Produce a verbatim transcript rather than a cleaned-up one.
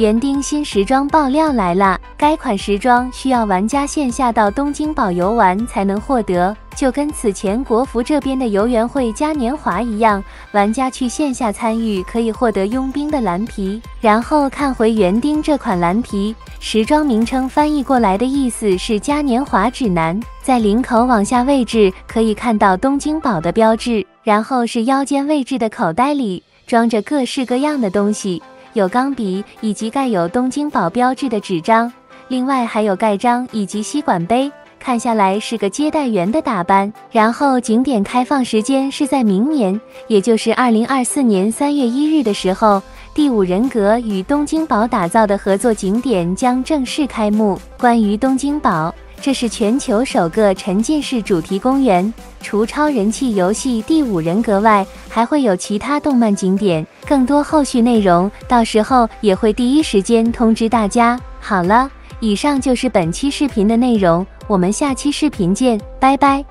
园丁新时装爆料来了，该款时装需要玩家线下到东京宝游玩才能获得，就跟此前国服这边的游园会嘉年华一样，玩家去线下参与可以获得佣兵的蓝皮。然后看回园丁这款蓝皮时装，名称翻译过来的意思是嘉年华指南，在领口往下位置可以看到东京宝的标志，然后是腰间位置的口袋里装着各式各样的东西。 有钢笔以及盖有东京宝标志的纸张，另外还有盖章以及吸管杯，看下来是个接待员的打扮。然后景点开放时间是在明年，也就是二零二四年三月一日的时候。 第五人格与东京宝打造的合作景点将正式开幕。关于东京宝，这是全球首个沉浸式主题公园。除超人气游戏《第五人格》外，还会有其他动漫景点。更多后续内容，到时候也会第一时间通知大家。好了，以上就是本期视频的内容，我们下期视频见，拜拜。